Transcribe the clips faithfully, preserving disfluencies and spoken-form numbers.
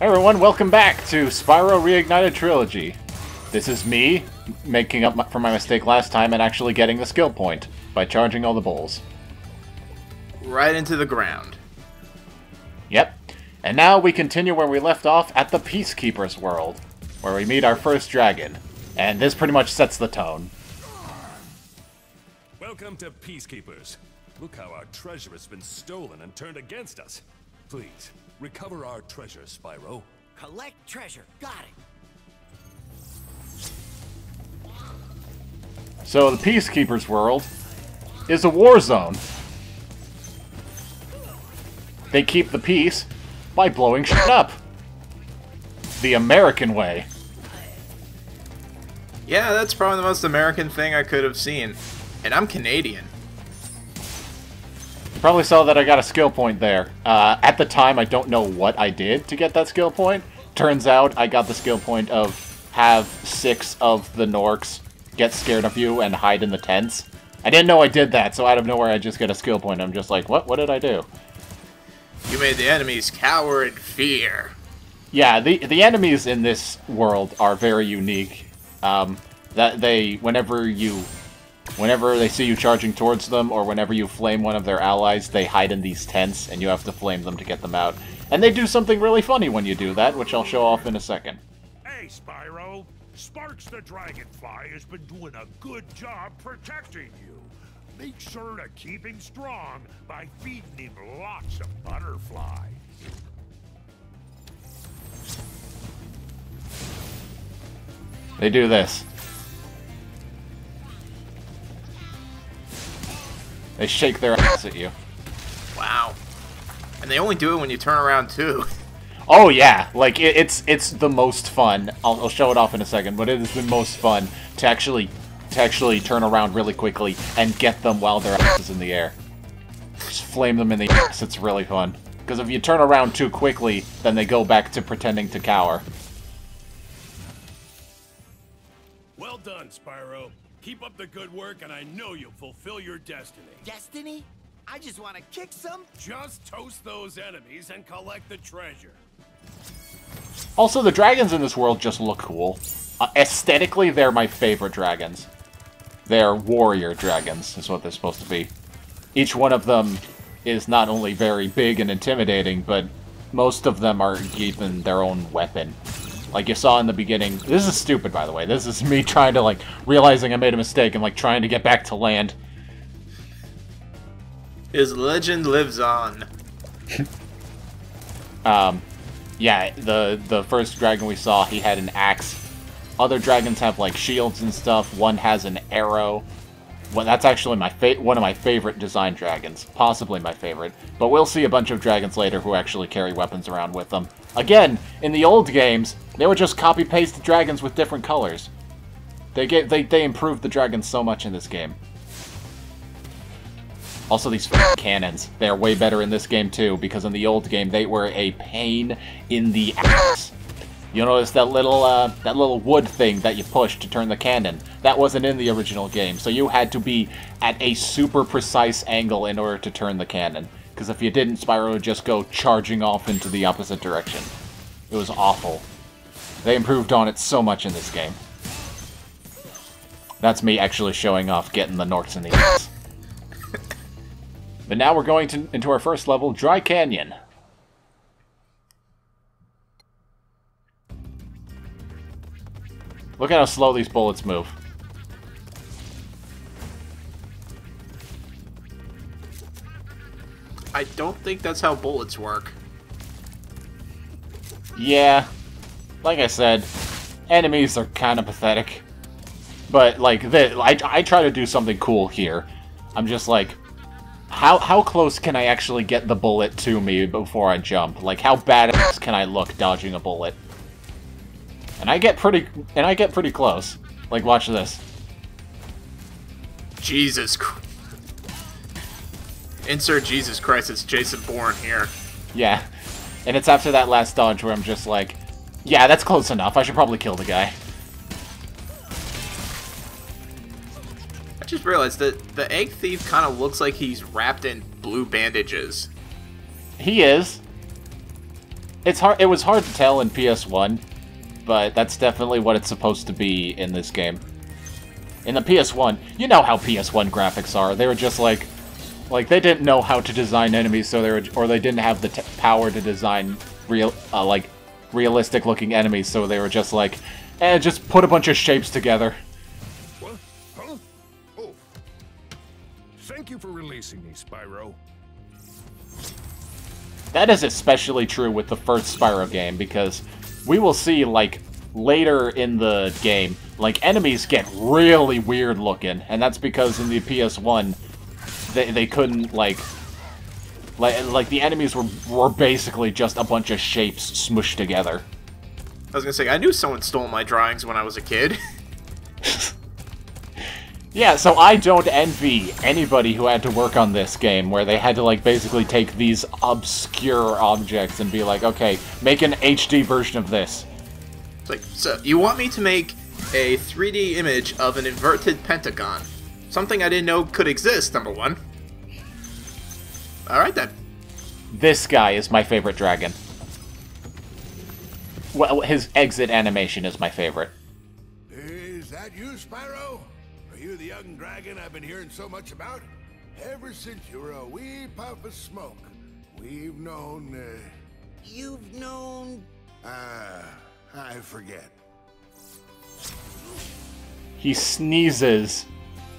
Hey everyone, welcome back to Spyro Reignited Trilogy. This is me making up my, for my mistake last time and actually getting the skill point by charging all the bowls. Right into the ground. Yep. And now we continue where we left off at the Peacekeepers world, where we meet our first dragon. And this pretty much sets the tone. Welcome to Peacekeepers. Look how our treasure has been stolen and turned against us. Please, recover our treasure, Spyro. Collect treasure. Got it. So the Peacekeepers world is a war zone. They keep the peace by blowing shit up. The American way. Yeah, that's probably the most American thing I could have seen. And I'm Canadian. You probably saw that I got a skill point there. Uh, at the time, I don't know what I did to get that skill point. Turns out I got the skill point of have six of the Gnorcs get scared of you and hide in the tents. I didn't know I did that, so out of nowhere I just get a skill point. I'm just like, what? What did I do? You made the enemies cower in fear. Yeah, the the enemies in this world are very unique. Um, that they, whenever you... Whenever they see you charging towards them, or whenever you flame one of their allies, they hide in these tents, and you have to flame them to get them out. And they do something really funny when you do that, which I'll show off in a second. Hey, Spyro! Sparks the Dragonfly has been doing a good job protecting you. Make sure to keep him strong by feeding him lots of butterflies. They do this. They shake their ass at you. Wow. And they only do it when you turn around, too. Oh, yeah. Like, it, it's it's the most fun. I'll, I'll show it off in a second, but it is the most fun to actually to actually turn around really quickly and get them while their ass is in the air. Just flame them in the ass. It's really fun. Because if you turn around too quickly, then they go back to pretending to cower. Well done, Spyro. Keep up the good work, and I know you'll fulfill your destiny. Destiny? I just want to kick some... Just toast those enemies and collect the treasure. Also, the dragons in this world just look cool. Uh, aesthetically, they're my favorite dragons. They're warrior dragons, is what they're supposed to be. Each one of them is not only very big and intimidating, but most of them are even their own weapon. Like you saw in the beginning. This is stupid, by the way. This is me trying to, like, realizing I made a mistake and, like, trying to get back to land. His legend lives on. um, yeah, the, the first dragon we saw, he had an axe. Other dragons have, like, shields and stuff. One has an arrow. Well, that's actually my fa one of my favorite design dragons. Possibly my favorite. But we'll see a bunch of dragons later who actually carry weapons around with them. Again, in the old games, they would just copy-paste the dragons with different colors. They, get, they, they improved the dragons so much in this game. Also, these f***ing cannons. They're way better in this game, too, because in the old game, they were a pain in the ass. You'll notice that little uh, that little wood thing that you push to turn the cannon. That wasn't in the original game, so you had to be at a super precise angle in order to turn the cannon. Because if you didn't, Spyro would just go charging off into the opposite direction. It was awful. They improved on it so much in this game. That's me actually showing off getting the Gnorcs in the ass. But now we're going to, into our first level, Dry Canyon. Look at how slow these bullets move. I don't think that's how bullets work. Yeah. Like I said, enemies are kind of pathetic. But, like, the, I, I try to do something cool here. I'm just like, how, how close can I actually get the bullet to me before I jump? Like, how badass can I look dodging a bullet? And I get pretty, and I get pretty close. Like, watch this. Jesus Christ. Insert Jesus Christ, it's Jason Bourne here. Yeah. And it's after that last dodge where I'm just like, yeah, that's close enough. I should probably kill the guy. I just realized that the Egg Thief kind of looks like he's wrapped in blue bandages. He is. It's hard. It was hard to tell in P S one, but that's definitely what it's supposed to be in this game. In the P S one, you know how P S one graphics are. They were just like, like they didn't know how to design enemies, so they were, or they didn't have the t power to design real, uh, like, realistic-looking enemies. So they were just like, eh, just put a bunch of shapes together. What? Huh? Oh. Thank you for releasing me, Spyro. That is especially true with the first Spyro game, because we will see, like, later in the game, like, enemies get really weird looking, and that's because in the P S one, they, they couldn't, like, like, like the enemies were, were basically just a bunch of shapes smooshed together. I was gonna say, I knew someone stole my drawings when I was a kid. Yeah, so I don't envy anybody who had to work on this game, where they had to, like, basically take these obscure objects and be like, okay, make an H D version of this. It's like, so, you want me to make a three D image of an inverted pentagon? Something I didn't know could exist, number one. Alright then. This guy is my favorite dragon. Well, his exit animation is my favorite. Is that you, Spyro? You the young dragon I've been hearing so much about? Ever since you were a wee puff of smoke, we've known... Uh... You've known... Ah, uh, I forget. He sneezes,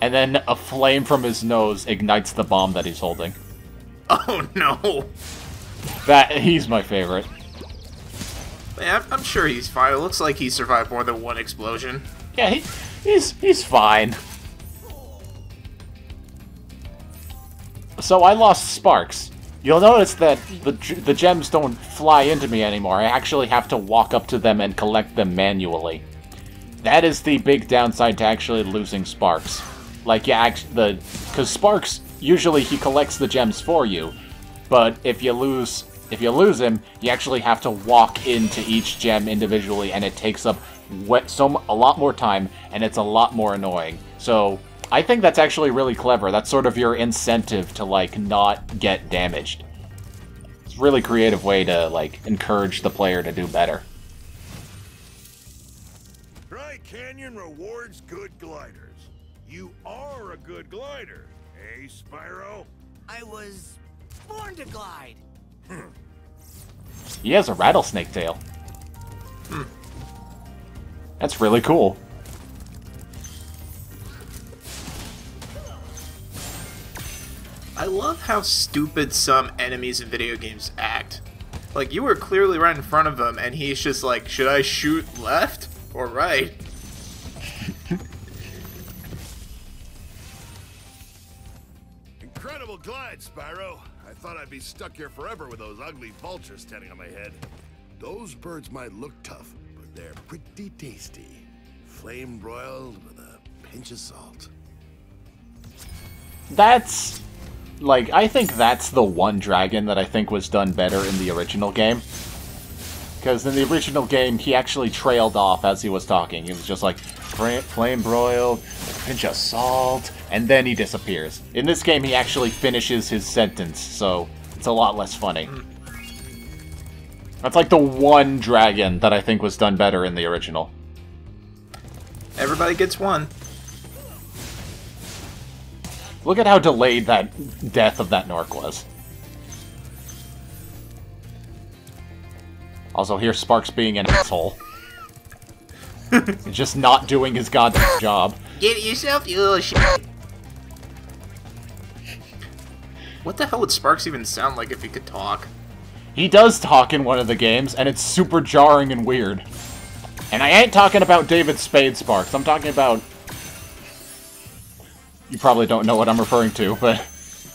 and then a flame from his nose ignites the bomb that he's holding. Oh no! That, he's my favorite. Yeah, I'm sure he's fine. It looks like he survived more than one explosion. Yeah, he, he's, he's fine. So I lost Sparks. You'll notice that the, the gems don't fly into me anymore. I actually have to walk up to them and collect them manually. That is the big downside to actually losing Sparks. Like, yeah, act the because Sparks, usually he collects the gems for you. But if you lose, if you lose him, you actually have to walk into each gem individually, and it takes up so a lot more time, and it's a lot more annoying. So I think that's actually really clever. That's sort of your incentive to, like, not get damaged. It's a really creative way to, like, encourage the player to do better. Dry Canyon rewards good gliders. You are a good glider, eh, Spyro? I was born to glide. Hmm. He has a rattlesnake tail. Hmm. That's really cool. I love how stupid some enemies in video games act. Like, you were clearly right in front of him, and he's just like, should I shoot left or right? Incredible glide, Spyro. I thought I'd be stuck here forever with those ugly vultures standing on my head. Those birds might look tough, but they're pretty tasty. Flame broiled with a pinch of salt. That's... Like, I think that's the one dragon that I think was done better in the original game. Because in the original game, he actually trailed off as he was talking. He was just like, flame broiled, pinch of salt, and then he disappears. In this game, he actually finishes his sentence, so it's a lot less funny. That's like the one dragon that I think was done better in the original. Everybody gets one. Look at how delayed that death of that Gnorc was. Also, here's Sparks being an asshole. Just not doing his goddamn job. Get it yourself, you little shit. What the hell would Sparks even sound like if he could talk? He does talk in one of the games, and it's super jarring and weird. And I ain't talking about David Spade Sparks, I'm talking about... You probably don't know what I'm referring to, but...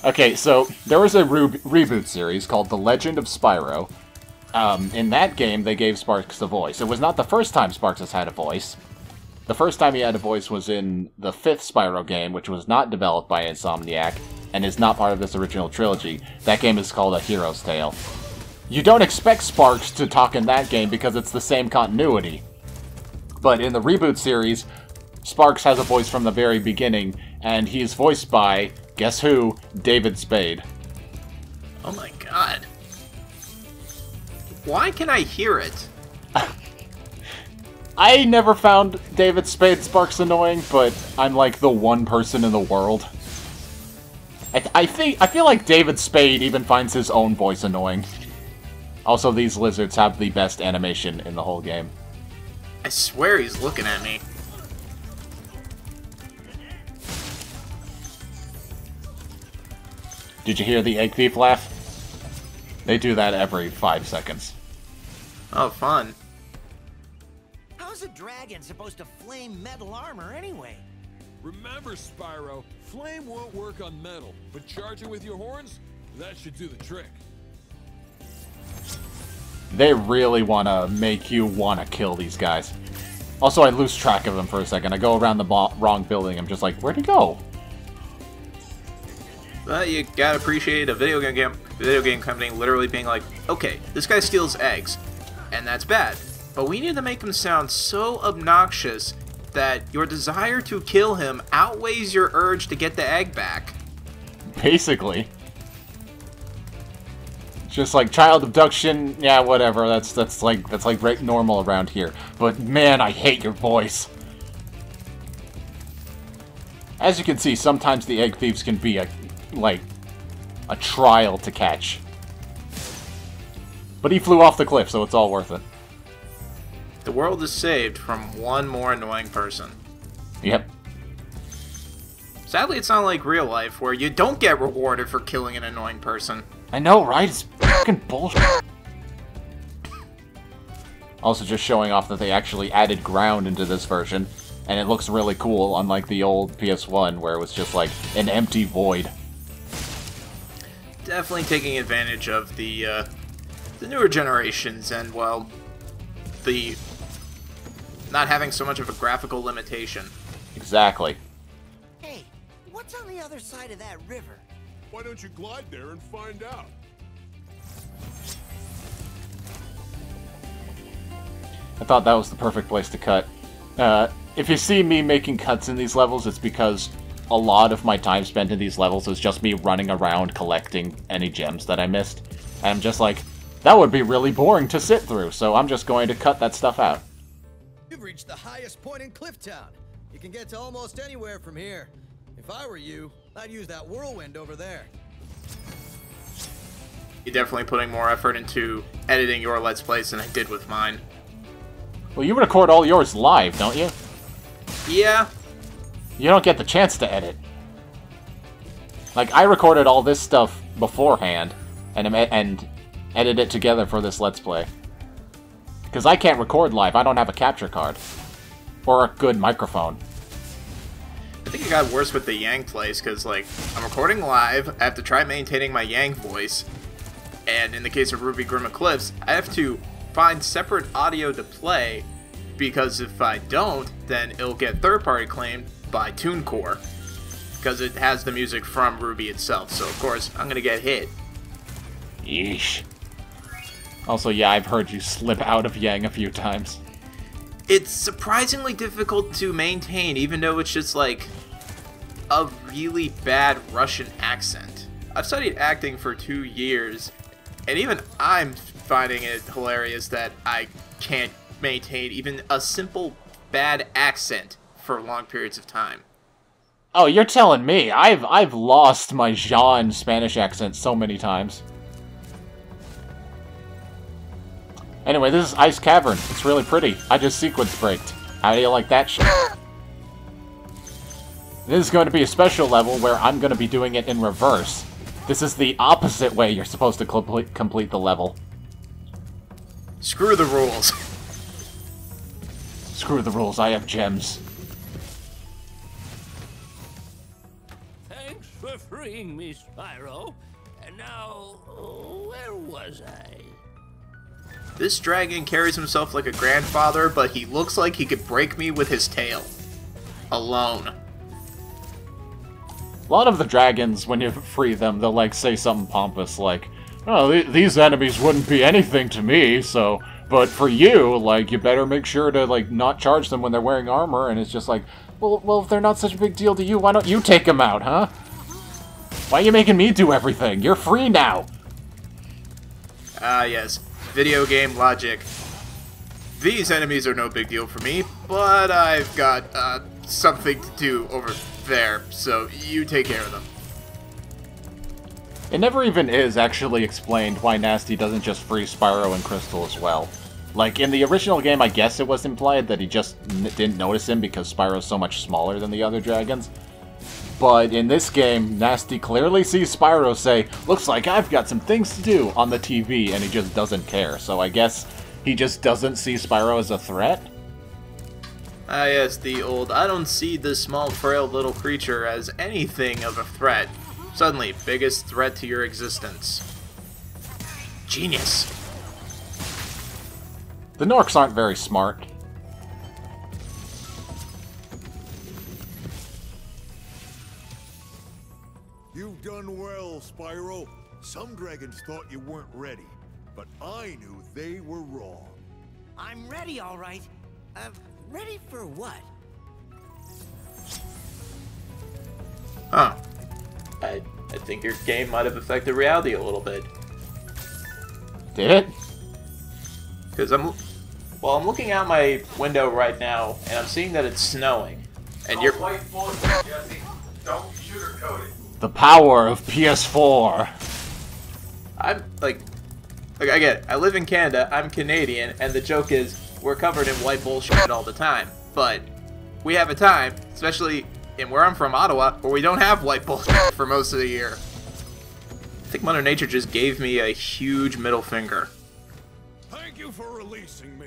Okay, so there was a re reboot series called The Legend of Spyro. Um, in that game, they gave Sparks a voice. It was not the first time Sparks has had a voice. The first time he had a voice was in the fifth Spyro game, which was not developed by Insomniac, and is not part of this original trilogy. That game is called A Hero's Tale. You don't expect Sparks to talk in that game because it's the same continuity. But in the reboot series, Sparks has a voice from the very beginning, and he is voiced by, guess who, David Spade. Oh my god. Why can I hear it? I never found David Spade Sparks annoying, but I'm like the one person in the world. I, th I think I feel like David Spade even finds his own voice annoying. Also, these lizards have the best animation in the whole game. I swear he's looking at me. Did you hear the egg thief laugh? They do that every five seconds. Oh, fun. How's a dragon supposed to flame metal armor anyway? Remember, Spyro, flame won't work on metal, but charge it with your horns, that should do the trick. They really want to make you want to kill these guys. Also, I lose track of them for a second. I go around the wrong building. I'm just like, where'd he go? Well, you gotta appreciate a video game, video game company literally being like, okay, this guy steals eggs, and that's bad, but we need to make him sound so obnoxious that your desire to kill him outweighs your urge to get the egg back. Basically. Just like child abduction, yeah, whatever, that's that's like that's like right normal around here. But man, I hate your voice. As you can see, sometimes the egg thieves can be a like a trial to catch. But he flew off the cliff, so it's all worth it. The world is saved from one more annoying person. Yep. Sadly, it's not like real life where you don't get rewarded for killing an annoying person. I know, right? It's fucking bullshit. Also just showing off that they actually added ground into this version, and it looks really cool, unlike the old P S one where it was just like an empty void. Definitely taking advantage of the uh, the newer generations and, well, the not having so much of a graphical limitation. Exactly. Hey, what's on the other side of that river? Why don't you glide there and find out? I thought that was the perfect place to cut. Uh, if you see me making cuts in these levels, it's because a lot of my time spent in these levels is just me running around collecting any gems that I missed. And I'm just like, that would be really boring to sit through, so I'm just going to cut that stuff out. You've reached the highest point in Clifftown. You can get to almost anywhere from here. If I were you, I'd use that whirlwind over there. You're definitely putting more effort into editing your Let's Plays than I did with mine. Well, you record all yours live, don't you? Yeah. You don't get the chance to edit. Like, I recorded all this stuff beforehand, and and edited it together for this Let's Play. Because I can't record live, I don't have a capture card. Or a good microphone. I think it got worse with the Yang plays, because, like, I'm recording live, I have to try maintaining my Yang voice, and in the case of Ruby Grim Eclipse, I have to find separate audio to play, because if I don't, then it'll get third-party claimed by TuneCore, because it has the music from Ruby itself, so of course I'm gonna get hit. Yeesh. Also, yeah, I've heard you slip out of Yang a few times. It's surprisingly difficult to maintain, even though it's just like a really bad Russian accent. I've studied acting for two years, and even I'm finding it hilarious that I can't maintain even a simple bad accent for long periods of time. Oh, you're telling me. I've I've lost my Jean Spanish accent so many times. Anyway, this is Ice Cavern. It's really pretty. I just sequence breaked. How do you like that shit? This is going to be a special level where I'm going to be doing it in reverse. This is the opposite way you're supposed to complete complete the level. Screw the rules. Screw the rules. I have gems. Thanks for freeing me, Spyro. And now, where was I? This dragon carries himself like a grandfather, but he looks like he could break me with his tail. Alone. A lot of the dragons, when you free them, they'll like say something pompous like, oh, th these enemies wouldn't be anything to me, so... But for you, like, you better make sure to, like, not charge them when they're wearing armor, and it's just like, well, well, if they're not such a big deal to you, why don't you take them out, huh? Why are you making me do everything? You're free now! Ah, uh, yes. video game logic. These enemies are no big deal for me, but I've got uh, something to do over there, so you take care of them. It never even is actually explained why Nasty doesn't just freeze Spyro and Crystal as well. Like, in the original game, I guess it was implied that he just n didn't notice him because Spyro's so much smaller than the other dragons. But in this game, Nasty clearly sees Spyro say, "Looks like I've got some things to do" on the T V, and he just doesn't care. So I guess he just doesn't see Spyro as a threat? Ah yes, the old, "I don't see this small, frail little creature as anything of a threat." Suddenly, biggest threat to your existence. Genius. The Gnorcs aren't very smart. You've done well, Spyro. Some dragons thought you weren't ready, but I knew they were wrong. I'm ready, all right. Uh, ready for what? Huh. I, I think your game might have affected reality a little bit. Did it? Because I'm... Well, I'm looking out my window right now, and I'm seeing that it's snowing. And you're... Don't sugarcoat it. The power of P S four. I'm, like... Like, I get it. I live in Canada, I'm Canadian, and the joke is, we're covered in white bullshit all the time. But we have a time, especially in where I'm from, Ottawa, where we don't have white bullshit for most of the year. I think Mother Nature just gave me a huge middle finger. Thank you for releasing me.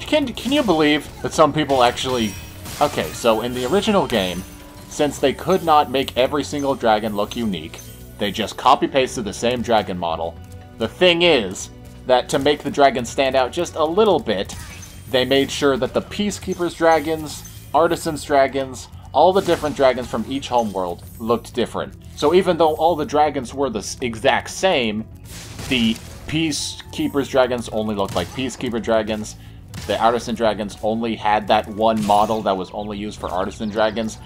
Can, can you believe that some people actually... Okay, so in the original game, since they could not make every single dragon look unique, they just copy-pasted the same dragon model. The thing is that to make the dragon stand out just a little bit, they made sure that the Peacekeepers dragons, Artisans dragons, all the different dragons from each homeworld looked different. So even though all the dragons were the exact same, the Peacekeepers dragons only looked like Peacekeeper dragons. The Artisan dragons only had that one model that was only used for Artisan dragons.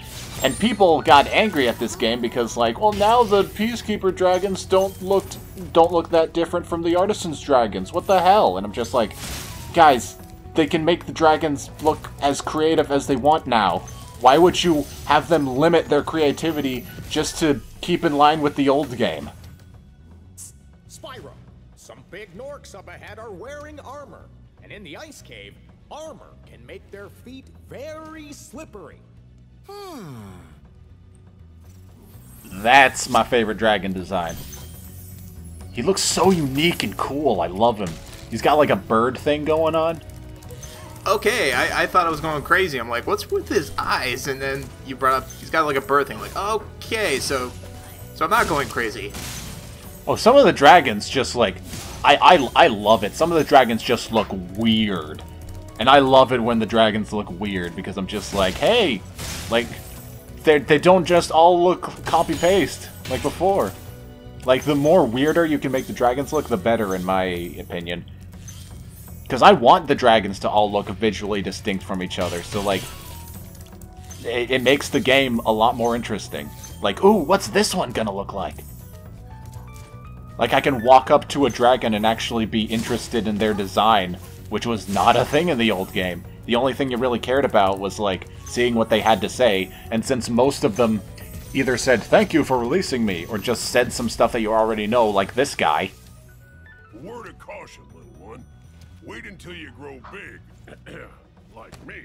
And people got angry at this game because, like, well, now the Peacekeeper dragons don't look don't look that different from the Artisan's dragons. What the hell? And I'm just like, guys, they can make the dragons look as creative as they want now. Why would you have them limit their creativity just to keep in line with the old game? Spyro, some big Gnorcs up ahead are wearing armor. And in the ice cave, armor can make their feet very slippery. Hmm. That's my favorite dragon design. He looks so unique and cool. I love him. He's got like a bird thing going on. Okay, I, I thought I was going crazy. I'm like, what's with his eyes? And then you brought up, he's got like a bird thing. Like, okay, so, so I'm not going crazy. Oh, some of the dragons just like... I, I, I love it. Some of the dragons just look weird. And I love it when the dragons look weird, because I'm just like, hey! Like, they they don't just all look copy-paste, like before. Like, the more weirder you can make the dragons look, the better, in my opinion. Because I want the dragons to all look visually distinct from each other, so, like, it, it makes the game a lot more interesting. Like, ooh, what's this one gonna look like? Like, I can walk up to a dragon and actually be interested in their design, which was not a thing in the old game. The only thing you really cared about was, like, seeing what they had to say, and since most of them either said, "Thank you for releasing me," or just said some stuff that you already know, like this guy. Word of caution, little one. Wait until you grow big, like me,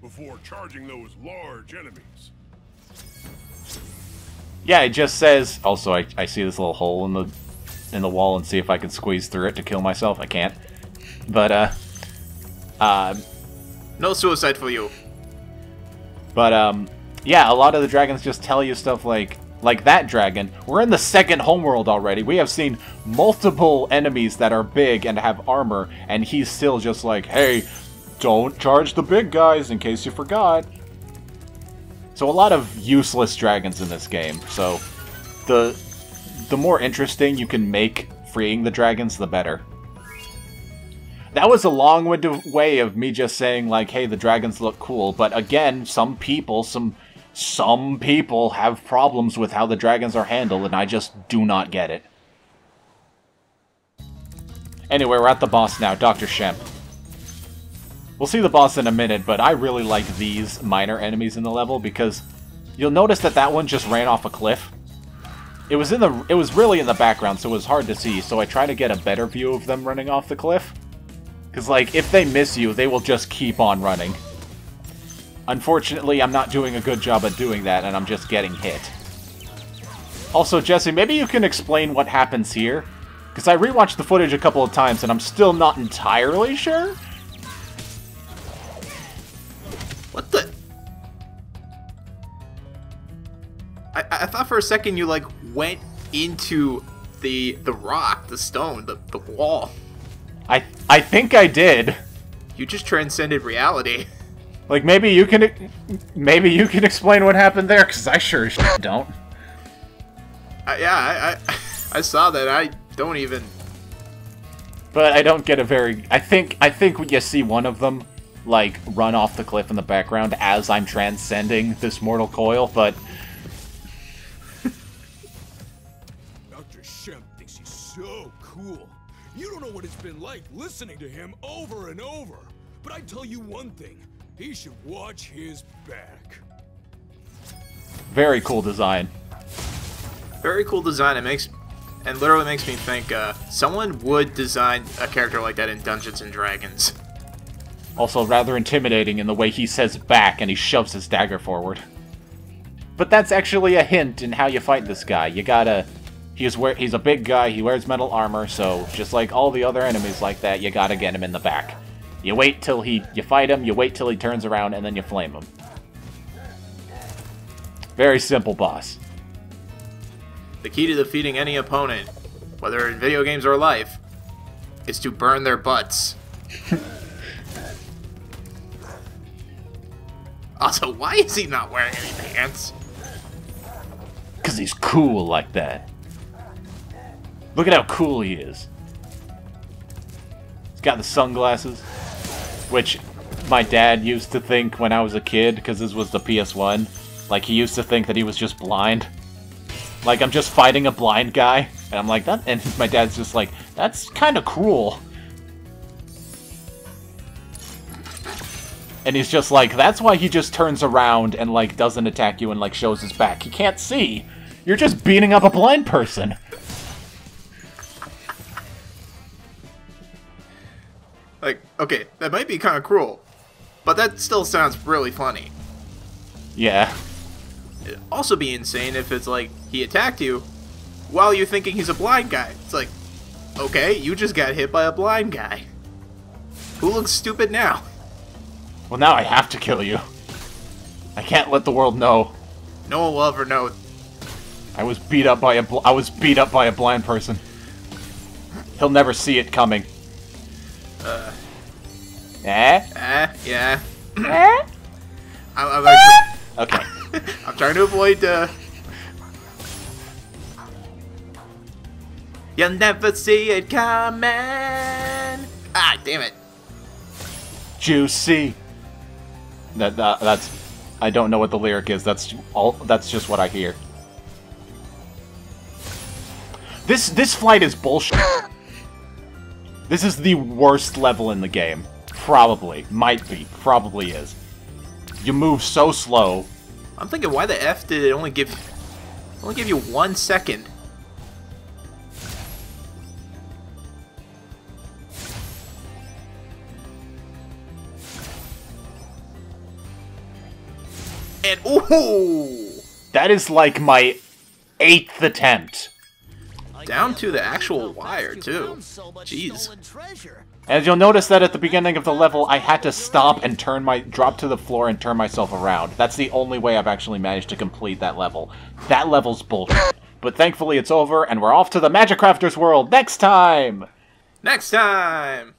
before charging those large enemies. Yeah, it just says... Also, I, I see this little hole in the... in the wall and see if I can squeeze through it to kill myself. I can't. But, uh... Uh... no suicide for you. But, um... yeah, a lot of the dragons just tell you stuff like... Like that dragon. We're in the second homeworld already. We have seen multiple enemies that are big and have armor, and he's still just like, "Hey, don't charge the big guys in case you forgot." So a lot of useless dragons in this game. So, the... the more interesting you can make freeing the dragons, the better. That was a long-winded way of me just saying, like, hey, the dragons look cool, but again, some people, some some people have problems with how the dragons are handled, and I just do not get it. Anyway, we're at the boss now, Doctor Shemp. We'll see the boss in a minute, but I really like these minor enemies in the level because you'll notice that that one just ran off a cliff. It was in the, it was really in the background, so it was hard to see, so I try to get a better view of them running off the cliff. Because, like, if they miss you, they will just keep on running. Unfortunately, I'm not doing a good job at doing that, and I'm just getting hit. Also, Jesse, maybe you can explain what happens here? Because I rewatched the footage a couple of times, and I'm still not entirely sure? What the... I, I thought for a second you, like, went into the the rock, the stone, the, the wall. I I think I did. You just transcended reality. Like, maybe you can maybe you can explain what happened there, because I sure as shit don't. Uh, yeah, I, I I saw that. I don't even. But I don't get a very. I think I think when you see one of them, like, run off the cliff in the background as I'm transcending this mortal coil, but. Doctor Shemp thinks he's so cool. You don't know what it's been like listening to him over and over. But I tell you one thing, he should watch his back. Very cool design. Very cool design. It makes, and literally makes me think uh, someone would design a character like that in Dungeons and Dragons. Also rather intimidating in the way he says back and he shoves his dagger forward. But that's actually a hint in how you fight this guy. You gotta... He's, wear, he's a big guy, he wears metal armor, so just like all the other enemies like that, you gotta get him in the back. You wait till he... You fight him, you wait till he turns around, and then you flame him. Very simple boss. The key to defeating any opponent, whether in video games or life, is to burn their butts. Also, why is he not wearing any pants? Because he's cool like that. Look at how cool he is. He's got the sunglasses, which my dad used to think when I was a kid, because this was the P S one. Like, he used to think that he was just blind. Like, I'm just fighting a blind guy, and I'm like, that. And my dad's just like, that's kind of cruel. And he's just like, that's why he just turns around and, like, doesn't attack you and, like, shows his back. He can't see. You're just beating up a blind person. Like, okay, that might be kind of cruel, but that still sounds really funny. Yeah. It'd also be insane if it's like, he attacked you while you're thinking he's a blind guy. It's like, okay, you just got hit by a blind guy. Who looks stupid now? Well, now I have to kill you. I can't let the world know. No one will ever know. I was beat up by a bl- I was beat up by a blind person. He'll never see it coming. Uh, eh? Eh? Yeah. Eh? I'm, I'm eh? Okay. I'm trying to avoid, uh... You'll never see it coming! Ah, damn it. Juicy. That, that, that's... I don't know what the lyric is. That's all. That's just what I hear. This, this flight is bullshit. This is the worst level in the game. Probably. Might be. Probably is. You move so slow. I'm thinking, why the F did it only give only give you one second? And ooh! That is like my eighth attempt. Down to the actual wire, too. Jeez. And you'll notice that at the beginning of the level, I had to stop and turn my drop to the floor and turn myself around. That's the only way I've actually managed to complete that level. That level's bullshit. But thankfully, it's over, and we're off to the Magic Crafter's world next time! Next time!